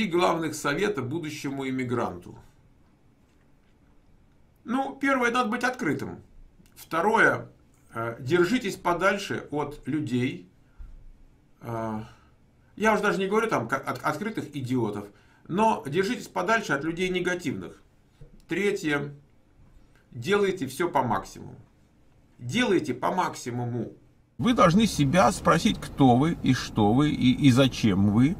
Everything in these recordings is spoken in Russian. Три главных совета будущему иммигранту. Ну, первое, надо быть открытым. Второе, держитесь подальше от людей. Я уже даже не говорю там от открытых идиотов, но держитесь подальше от людей негативных. Третье, делайте все по максимуму. Делайте по максимуму. Вы должны себя спросить, кто вы, и что вы, и зачем вы,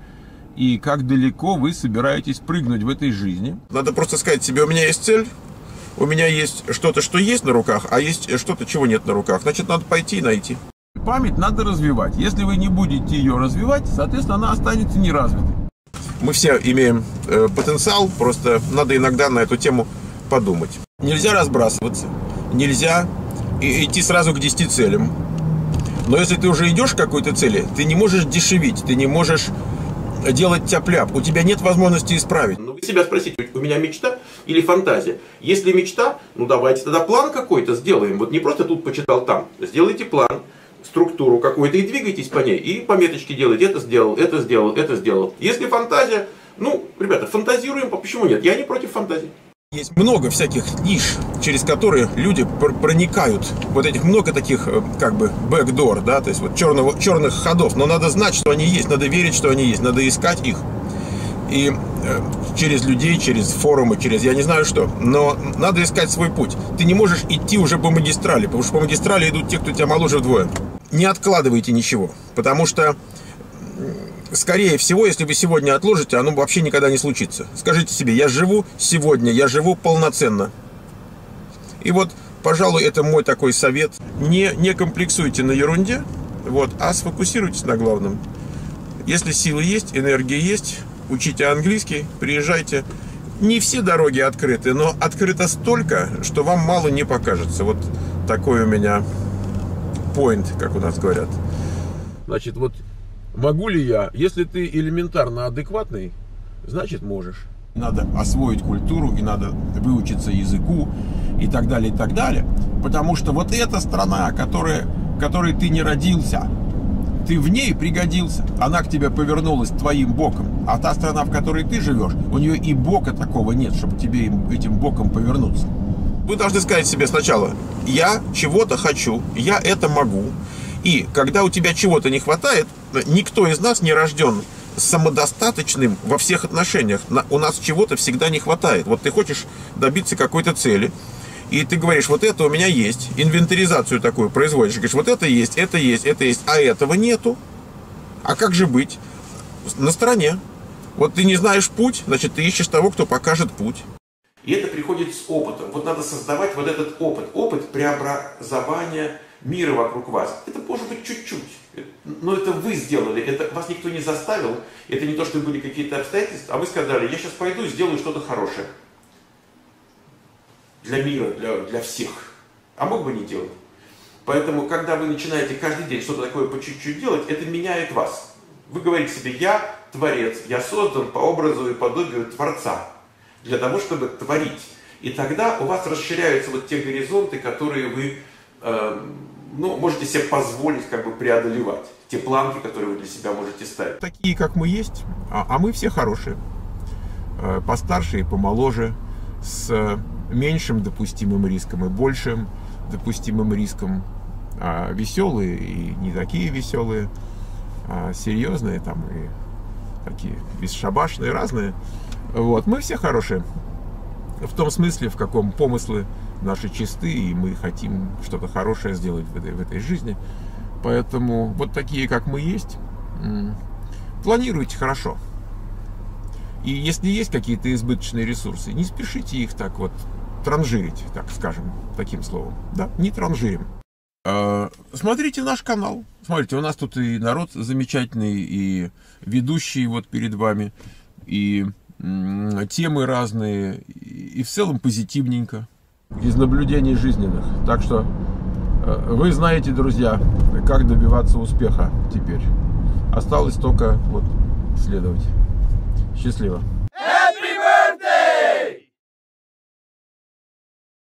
и как далеко вы собираетесь прыгнуть в этой жизни. Надо просто сказать себе, у меня есть цель, у меня есть что-то, что есть на руках, а есть что-то, чего нет на руках. Значит, надо пойти и найти. Память надо развивать. Если вы не будете ее развивать, соответственно, она останется неразвитой. Мы все имеем потенциал, просто надо иногда на эту тему подумать. Нельзя разбрасываться, нельзя идти сразу к 10 целям. Но если ты уже идешь к какой-то цели, ты не можешь дешевить, ты не можешь делать тяп-ляп, у тебя нет возможности исправить. Ну, вы себя спросите, у меня мечта или фантазия? Если мечта, ну давайте тогда план какой-то сделаем. Вот не просто тут почитал, там. Сделайте план, структуру какую-то и двигайтесь по ней. И пометочки делайте. Это сделал, это сделал, это сделал. Если фантазия, ну, ребята, фантазируем, почему нет? Я не против фантазии. Есть много всяких ниш, через которые люди проникают. Вот этих много таких, как бы, бэкдор, да, то есть вот черных ходов. Но надо знать, что они есть, надо верить, что они есть, надо искать их. И через людей, через форумы, через я не знаю что. Но надо искать свой путь. Ты не можешь идти уже по магистрали, потому что по магистрали идут те, кто тебя моложе вдвое. Не откладывайте ничего, потому что... Скорее всего, если вы сегодня отложите, оно вообще никогда не случится. Скажите себе, я живу сегодня, я живу полноценно. И вот, пожалуй, это мой такой совет. Не комплексуйте на ерунде, вот, а сфокусируйтесь на главном. Если силы есть, энергия есть, учите английский, приезжайте. Не все дороги открыты, но открыто столько, что вам мало не покажется. Вот такой у меня point, как у нас говорят. Значит, вот... Могу ли я? Если ты элементарно адекватный, значит можешь. Надо освоить культуру и надо выучиться языку и так далее, и так далее. Потому что вот эта страна, в которой ты не родился, ты в ней пригодился. Она к тебе повернулась твоим боком. А та страна, в которой ты живешь, у нее и бока такого нет, чтобы тебе этим боком повернуться. Вы должны сказать себе сначала, я чего-то хочу, я это могу. И когда у тебя чего-то не хватает, никто из нас не рожден самодостаточным во всех отношениях. У нас чего-то всегда не хватает. Вот ты хочешь добиться какой-то цели, и ты говоришь, вот это у меня есть, инвентаризацию такую производишь, говоришь, вот это есть, а этого нету. А как же быть? На стороне. Вот ты не знаешь путь, значит, ты ищешь того, кто покажет путь. И это приходит с опытом. Вот надо создавать вот этот опыт. Опыт преобразования мира вокруг вас. Это может быть чуть-чуть, но это вы сделали, это вас никто не заставил, это не то, что были какие-то обстоятельства, а вы сказали, я сейчас пойду и сделаю что-то хорошее. Для мира, для всех. А мог бы не делать. Поэтому, когда вы начинаете каждый день что-то такое по чуть-чуть делать, это меняет вас. Вы говорите себе, я творец, я создан по образу и подобию Творца, для того, чтобы творить. И тогда у вас расширяются вот те горизонты, которые вы... ну, можете себе позволить как бы преодолевать те планки, которые вы для себя можете ставить. Такие, как мы есть, а мы все хорошие. Постарше и помоложе, с меньшим допустимым риском и большим допустимым риском. Веселые и не такие веселые, серьезные там и такие бесшабашные, разные. Вот, мы все хорошие. В том смысле, в каком помыслы наши чисты, и мы хотим что-то хорошее сделать в этой жизни. Поэтому вот такие, как мы есть, планируйте хорошо. И если есть какие-то избыточные ресурсы, не спешите их так вот транжирить, так скажем, таким словом. Да, не транжирим. Смотрите наш канал. Смотрите, у нас тут и народ замечательный, и ведущие вот перед вами, и темы разные, и в целом позитивненько. Из наблюдений жизненных. Так что вы знаете, друзья, как добиваться успеха теперь. Осталось только вот следовать. Счастливо.